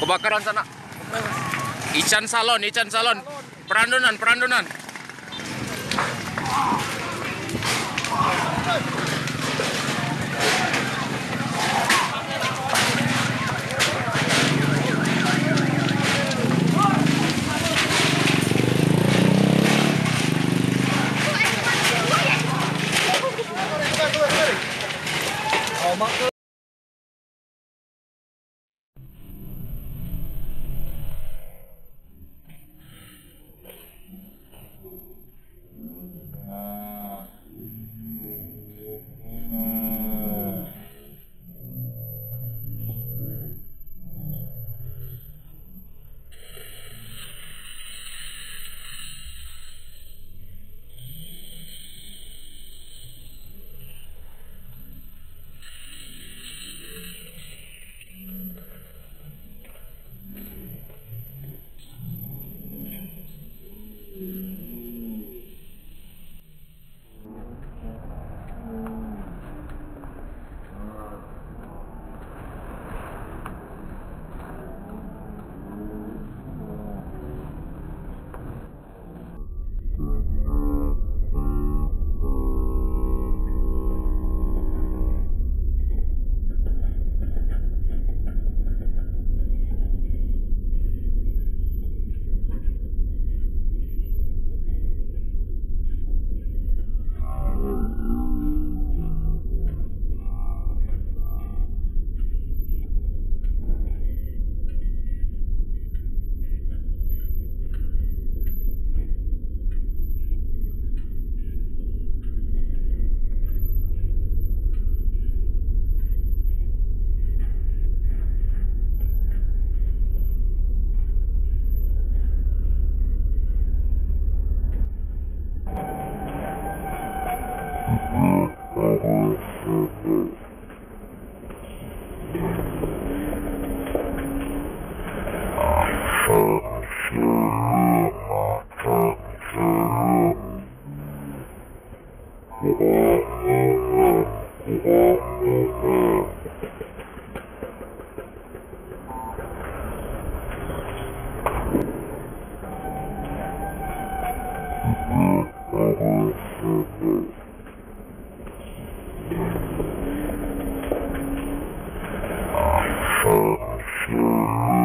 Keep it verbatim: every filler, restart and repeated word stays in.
Kebakaran sana. Ichan Salon, Ichan Salon. Perandonan, Perandonan. Oh,